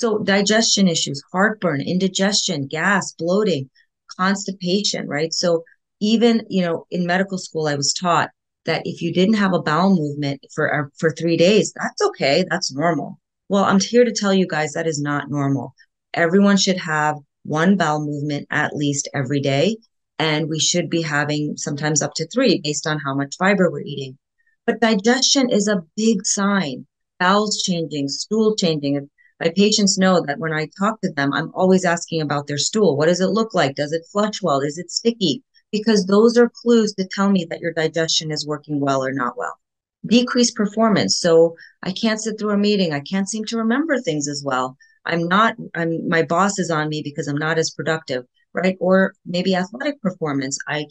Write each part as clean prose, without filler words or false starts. So digestion issues, heartburn, indigestion, gas, bloating, constipation, right? So even, you know, in medical school, I was taught that if you didn't have a bowel movement for 3 days, that's okay. That's normal. Well, I'm here to tell you guys that is not normal. Everyone should have one bowel movement at least every day. And we should be having sometimes up to 3 based on how much fiber we're eating. But digestion is a big sign. Bowels changing, stool changing. My patients know that when I talk to them, I'm always asking about their stool. What does it look like? Does it flush well? Is it sticky? Because those are clues to tell me that your digestion is working well or not well. Decreased performance. So I can't sit through a meeting. I can't seem to remember things as well. My boss is on me because I'm not as productive, right? Or maybe athletic performance. I'm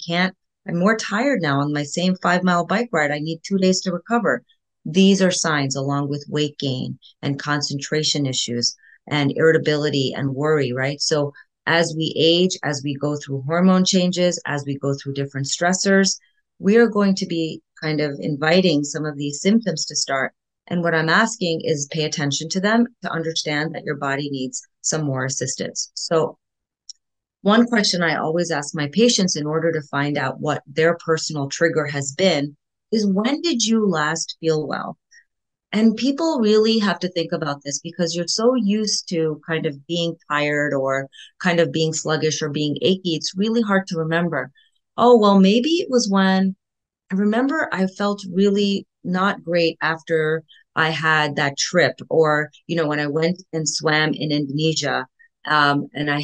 more tired now on my same 5-mile bike ride. I need 2 days to recover. These are signs, along with weight gain and concentration issues and irritability and worry, right? So as we age, as we go through hormone changes, as we go through different stressors, we are going to be kind of inviting some of these symptoms to start. And what I'm asking is pay attention to them to understand that your body needs some more assistance. So one question I always ask my patients in order to find out what their personal trigger has been is, when did you last feel well? And people really have to think about this because you're so used to kind of being tired or kind of being sluggish or being achy. It's really hard to remember. Oh, well, maybe it was when I remember I felt really not great after I had that trip, or, you know, when I went and swam in Indonesia and I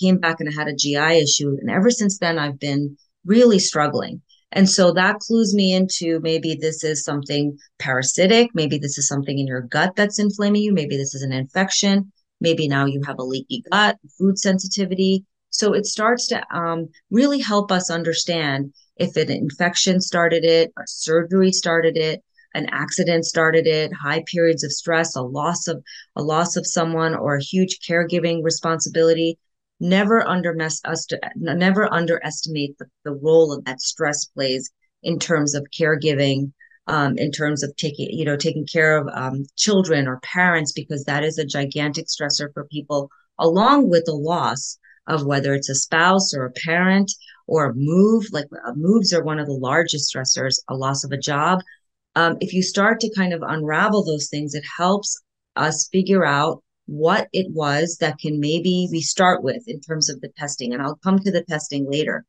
came back and I had a GI issue. And ever since then, I've been really struggling. And so that clues me into maybe this is something parasitic. Maybe this is something in your gut that's inflaming you. Maybe this is an infection. Maybe now you have a leaky gut, food sensitivity. So it starts to really help us understand if an infection started it, a surgery started it, an accident started it, high periods of stress, a loss of someone, or a huge caregiving responsibility. Never underestimate the role that stress plays in terms of caregiving, in terms of taking care of children or parents, because that is a gigantic stressor for people, along with the loss of whether it's a spouse or a parent or a move. Like moves are one of the largest stressors, a loss of a job. If you start to kind of unravel those things, it helps us figure out what it was that can maybe we start with in terms of the testing. And I'll come to the testing later.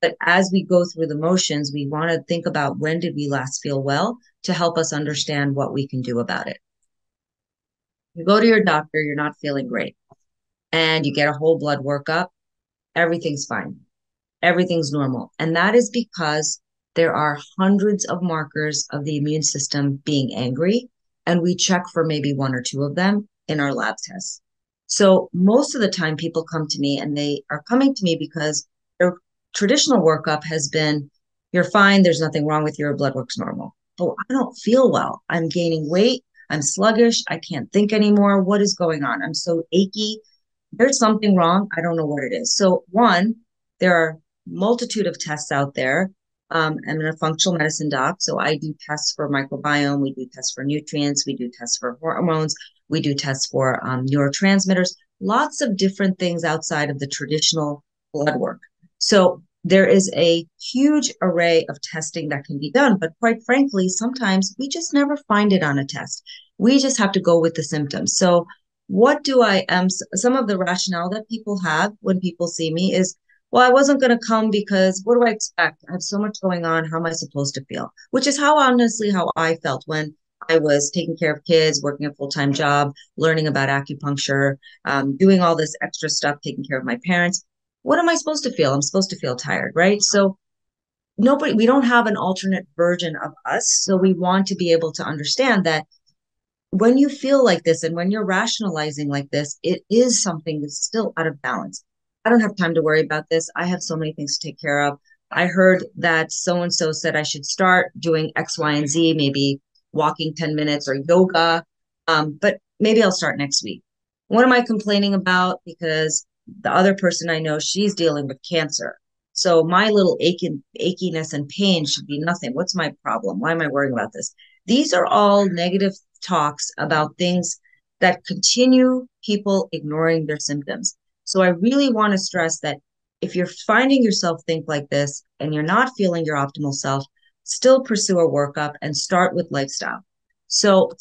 But as we go through the motions, we want to think about, when did we last feel well, to help us understand what we can do about it. You go to your doctor, you're not feeling great, and you get a whole blood workup. Everything's fine. Everything's normal. And that is because there are hundreds of markers of the immune system being angry, and we check for maybe 1 or 2 of them in our lab tests. So most of the time people come to me, and they are coming to me because their traditional workup has been, you're fine, there's nothing wrong with you, your blood work's normal. But I don't feel well. I'm gaining weight. I'm sluggish. I can't think anymore. What is going on? I'm so achy. There's something wrong. I don't know what it is. So one, there are a multitude of tests out there. I'm a functional medicine doc, so I do tests for microbiome. We do tests for nutrients. We do tests for hormones. We do tests for neurotransmitters, lots of different things outside of the traditional blood work. So there is a huge array of testing that can be done. But quite frankly, sometimes we just never find it on a test. We just have to go with the symptoms. So what do some of the rationale that people have when people see me is, well, I wasn't going to come because what do I expect? I have so much going on. How am I supposed to feel? Which is honestly how I felt when I was taking care of kids, working a full-time job, learning about acupuncture, doing all this extra stuff, taking care of my parents. What am I supposed to feel? I'm supposed to feel tired, right? So we don't have an alternate version of us. So we want to be able to understand that when you feel like this and when you're rationalizing like this, it is something that's still out of balance. I don't have time to worry about this. I have so many things to take care of. I heard that so-and-so said I should start doing X, Y, and Z, maybe walking 10 minutes or yoga, but maybe I'll start next week. What am I complaining about? Because the other person I know, she's dealing with cancer. So my little achiness and pain should be nothing. What's my problem? Why am I worrying about this? These are all negative talks about things that continue people ignoring their symptoms. So I really want to stress that if you're finding yourself think like this and you're not feeling your optimal self, still pursue a workup and start with lifestyle. So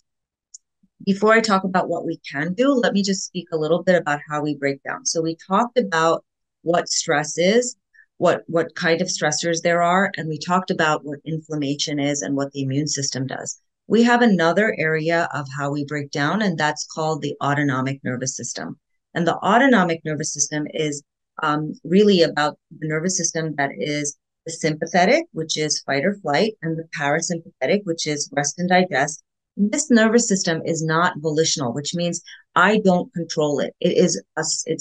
before I talk about what we can do, let me just speak a little bit about how we break down. So we talked about what stress is, what kind of stressors there are, and we talked about what inflammation is and what the immune system does. We have another area of how we break down, and that's called the autonomic nervous system. And the autonomic nervous system is really about the nervous system that is the sympathetic, which is fight or flight, and the parasympathetic, which is rest and digest. This nervous system is not volitional, which means I don't control it. It's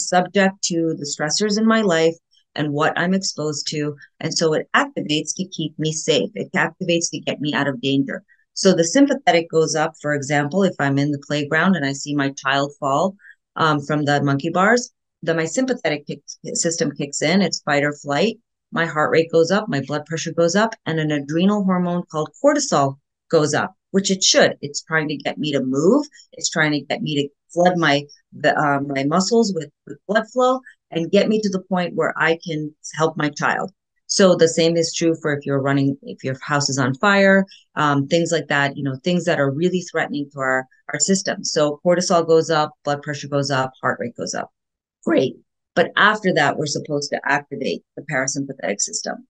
subject to the stressors in my life and what I'm exposed to. And so it activates to keep me safe. It activates to get me out of danger. So the sympathetic goes up, for example, if I'm in the playground and I see my child fall from the monkey bars, then my sympathetic system kicks in. It's fight or flight. My heart rate goes up, my blood pressure goes up, and an adrenal hormone called cortisol goes up, which it should. It's trying to get me to move. It's trying to get me to flood my muscles with blood flow and get me to the point where I can help my child. So the same is true for if your house is on fire, things like that, things that are really threatening to our system. So cortisol goes up, blood pressure goes up, heart rate goes up. Great. But after that, we're supposed to activate the parasympathetic system.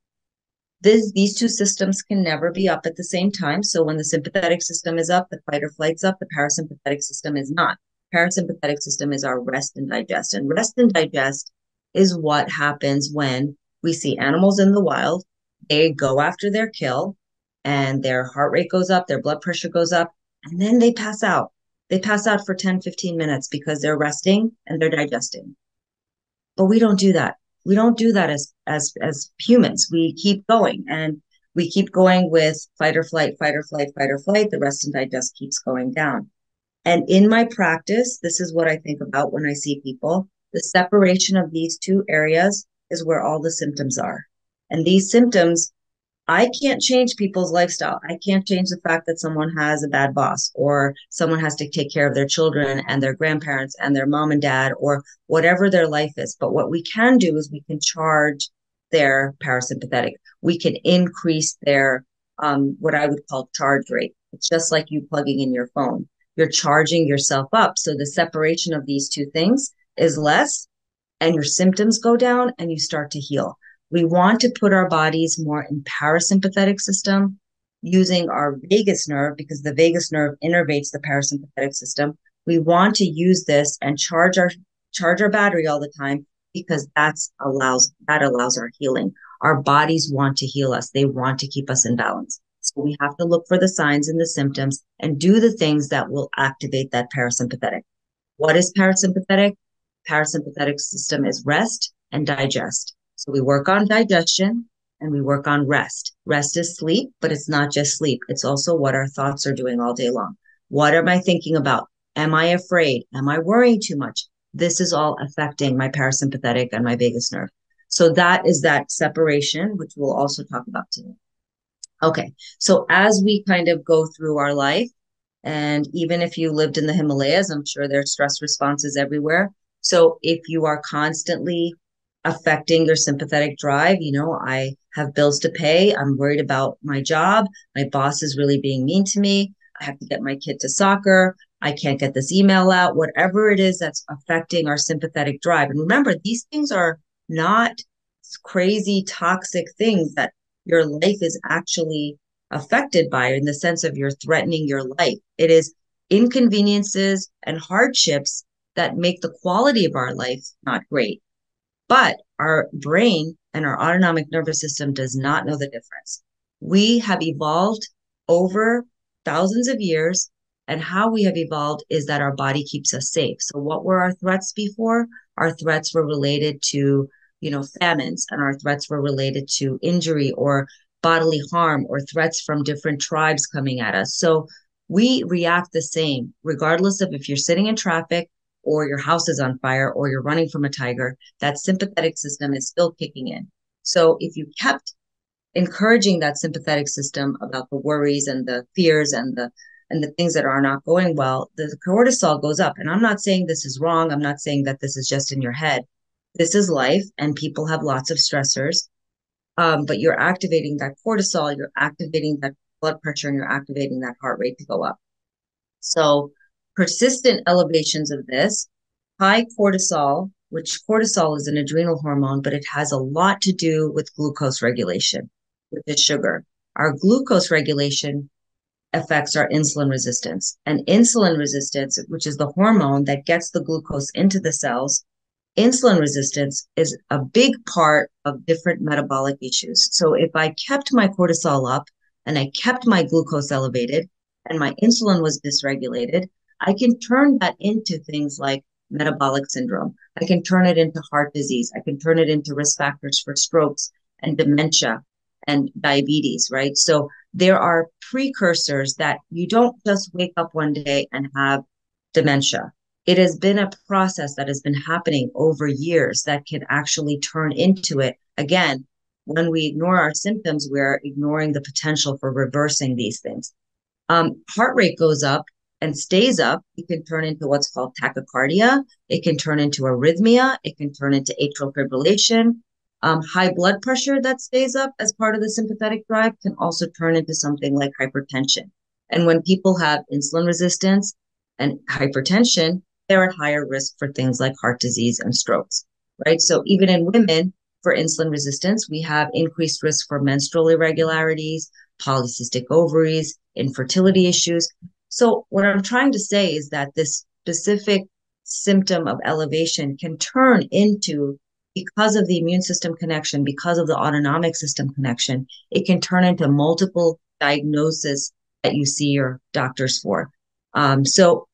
These two systems can never be up at the same time. So when the sympathetic system is up, the fight or flight's up, the parasympathetic system is not. Parasympathetic system is our rest and digest. And rest and digest is what happens when we see animals in the wild. They go after their kill and their heart rate goes up, their blood pressure goes up, and then they pass out. They pass out for 10, 15 minutes because they're resting and they're digesting. But we don't do that. We don't do that as humans. We keep going, and we keep going with fight or flight, fight or flight, fight or flight. The rest and digest keeps going down. And in my practice, this is what I think about when I see people. The separation of these two areas is where all the symptoms are. And these symptoms, I can't change people's lifestyle. I can't change the fact that someone has a bad boss, or someone has to take care of their children and their grandparents and their mom and dad, or whatever their life is. But what we can do is we can charge their parasympathetic. We can increase their, what I would call charge rate. It's just like you plugging in your phone. You're charging yourself up. So the separation of these two things is less, and your symptoms go down and you start to heal. We want to put our bodies more in parasympathetic system using our vagus nerve, because the vagus nerve innervates the parasympathetic system. We want to use this and charge our battery all the time, because that allows our healing. Our bodies want to heal us. They want to keep us in balance. So we have to look for the signs and the symptoms and do the things that will activate that parasympathetic. What is parasympathetic? Parasympathetic system is rest and digest. So we work on digestion and we work on rest. Rest is sleep, but it's not just sleep. It's also what our thoughts are doing all day long. What am I thinking about? Am I afraid? Am I worrying too much? This is all affecting my parasympathetic and my vagus nerve. So that is that separation, which we'll also talk about today. Okay, so as we kind of go through our life, and even if you lived in the Himalayas, I'm sure there's stress responses everywhere. So if you are constantly affecting your sympathetic drive, I have bills to pay, I'm worried about my job, my boss is really being mean to me, I have to get my kid to soccer, I can't get this email out, whatever it is that's affecting our sympathetic drive. And remember, these things are not crazy, toxic things that your life is actually affected by, in the sense of you're threatening your life. It is inconveniences and hardships that make the quality of our life not great. But our brain and our autonomic nervous system does not know the difference. We have evolved over thousands of years, and how we have evolved is that our body keeps us safe. So what were our threats before? Our threats were related to, famines, and our threats were related to injury or bodily harm, or threats from different tribes coming at us. So we react the same, regardless of if you're sitting in traffic, or your house is on fire, or you're running from a tiger. That sympathetic system is still kicking in. So if you kept encouraging that sympathetic system about the worries and the fears and the and the things that are not going well, the cortisol goes up. And I'm not saying this is wrong. I'm not saying that this is just in your head. This is life, and people have lots of stressors. But you're activating that cortisol, you're activating that blood pressure, and you're activating that heart rate to go up. So persistent elevations of this, high cortisol, which cortisol is an adrenal hormone, but it has a lot to do with glucose regulation, with the sugar. Our glucose regulation affects our insulin resistance. And insulin resistance, which is the hormone that gets the glucose into the cells, insulin resistance is a big part of different metabolic issues. So if I kept my cortisol up and I kept my glucose elevated and my insulin was dysregulated, I can turn that into things like metabolic syndrome. I can turn it into heart disease. I can turn it into risk factors for strokes and dementia and diabetes, right? So there are precursors that you don't just wake up one day and have dementia. It has been a process that has been happening over years that can actually turn into it. Again, when we ignore our symptoms, we're ignoring the potential for reversing these things. Heart rate goes up and stays up. It can turn into what's called tachycardia. It can turn into arrhythmia. It can turn into atrial fibrillation. High blood pressure that stays up as part of the sympathetic drive can also turn into something like hypertension. And when people have insulin resistance and hypertension, they're at higher risk for things like heart disease and strokes, right? So even in women, for insulin resistance, we have increased risk for menstrual irregularities, polycystic ovaries, infertility issues. So what I'm trying to say is that this specific symptom of elevation can turn into, because of the immune system connection, because of the autonomic system connection, it can turn into multiple diagnoses that you see your doctors for. So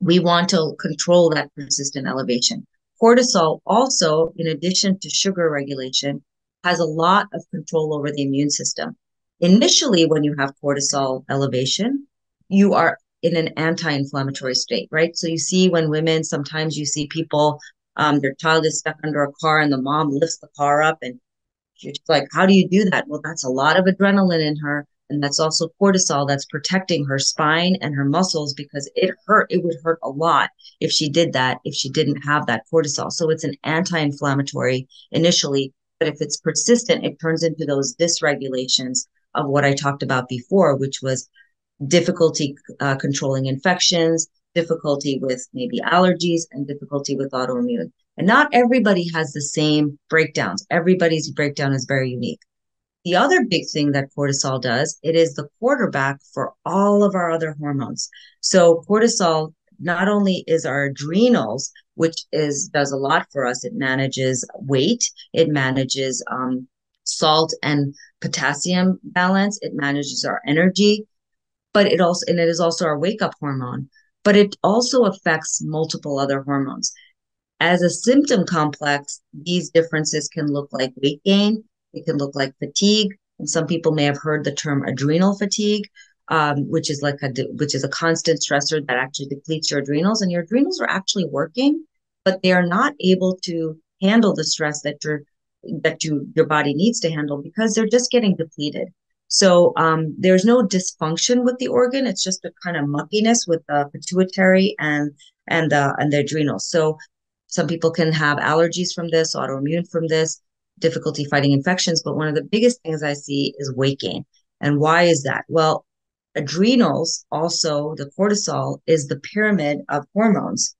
we want to control that persistent elevation. Cortisol also, in addition to sugar regulation, has a lot of control over the immune system. Initially, when you have cortisol elevation, you are in an anti-inflammatory state, right? So you see when women, sometimes you see people, their child is stuck under a car and the mom lifts the car up and she's like, how do you do that? Well, that's a lot of adrenaline in her. And that's also cortisol that's protecting her spine and her muscles, because it hurt. It would hurt a lot if she did that, if she didn't have that cortisol. So it's an anti-inflammatory initially, but if it's persistent, it turns into those dysregulations of what I talked about before, which was difficulty controlling infections, difficulty with maybe allergies, and difficulty with autoimmune. And not everybody has the same breakdowns. Everybody's breakdown is very unique. The other big thing that cortisol does, it is the quarterback for all of our other hormones. So cortisol not only is our adrenals, which does a lot for us. It manages weight. It manages salt and potassium balance. It manages our energy, but it is also our wake-up hormone. But it also affects multiple other hormones. As a symptom complex, these differences can look like weight gain. It can look like fatigue. And some people may have heard the term adrenal fatigue, which is a constant stressor that actually depletes your adrenals. And your adrenals are actually working, but they are not able to handle the stress that your body needs to handle because they're just getting depleted. So there's no dysfunction with the organ. It's just a kind of muckiness with the pituitary and the adrenals. So some people can have allergies from this, autoimmune from this, difficulty fighting infections. But one of the biggest things I see is weight gain. And why is that? Well, adrenals, also the cortisol is the pyramid of hormones,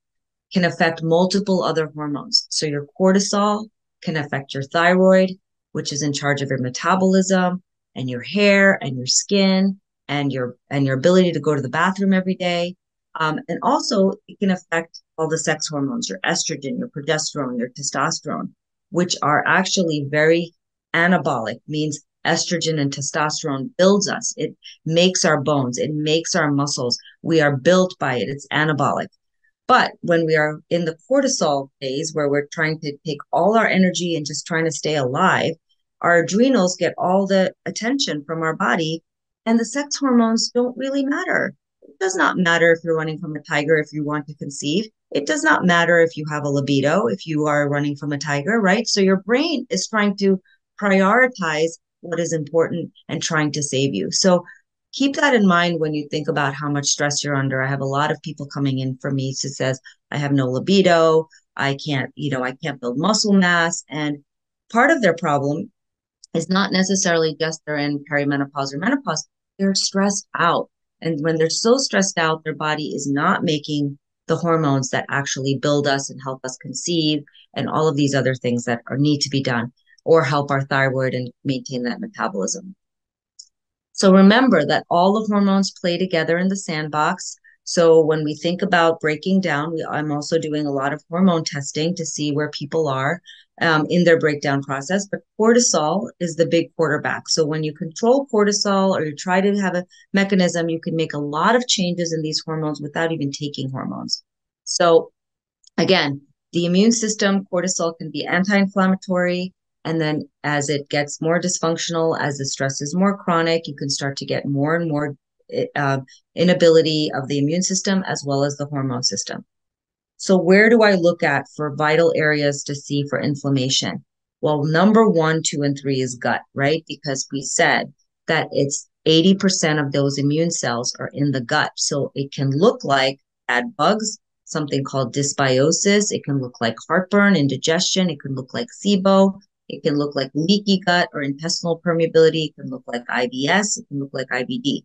can affect multiple other hormones. So your cortisol can affect your thyroid, which is in charge of your metabolism and your hair and your skin and your ability to go to the bathroom every day. And also it can affect all the sex hormones, your estrogen, your progesterone, your testosterone, which are actually very anabolic, means estrogen and testosterone builds us. It makes our bones. It makes our muscles. We are built by it. It's anabolic. But when we are in the cortisol phase, where we're trying to take all our energy and just trying to stay alive, our adrenals get all the attention from our body, and the sex hormones don't really matter. It does not matter if you're running from a tiger, if you want to conceive. It does not matter if you have a libido, if you are running from a tiger, right? So your brain is trying to prioritize what is important and trying to save you. So keep that in mind when you think about how much stress you're under. I have a lot of people coming in for me who says, I have no libido. I can't build muscle mass. And part of their problem is not necessarily just they're in perimenopause or menopause. They're stressed out. And when they're so stressed out, their body is not making the hormones that actually build us and help us conceive and all of these other things that need to be done or help our thyroid and maintain that metabolism. So remember that all the hormones play together in the sandbox. So when we think about breaking down, I'm also doing a lot of hormone testing to see where people are in their breakdown process. But cortisol is the big quarterback. So when you control cortisol or you try to have a mechanism, you can make a lot of changes in these hormones without even taking hormones. So again, the immune system, cortisol can be anti-inflammatory. And then as it gets more dysfunctional, as the stress is more chronic, you can start to get more and more inability of the immune system as well as the hormone system. So where do I look at for vital areas to see for inflammation? Well, number 1, 2, and 3 is gut, right? Because we said that it's 80% of those immune cells are in the gut. So it can look like bad bugs, something called dysbiosis. It can look like heartburn, indigestion. It can look like SIBO. It can look like leaky gut or intestinal permeability. It can look like IBS. It can look like IBD.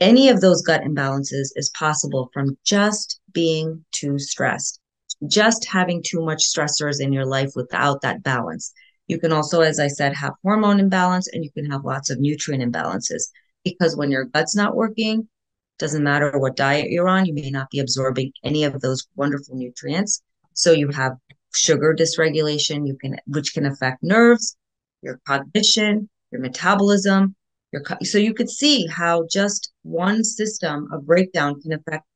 Any of those gut imbalances is possible from just being too stressed, just having too much stressors in your life without that balance. You can also, as I said, have hormone imbalance, and you can have lots of nutrient imbalances because when your gut's not working, doesn't matter what diet you're on, you may not be absorbing any of those wonderful nutrients. So you have sugar dysregulation, which can affect nerves, your cognition, your metabolism. So you could see how just one system of breakdown can affect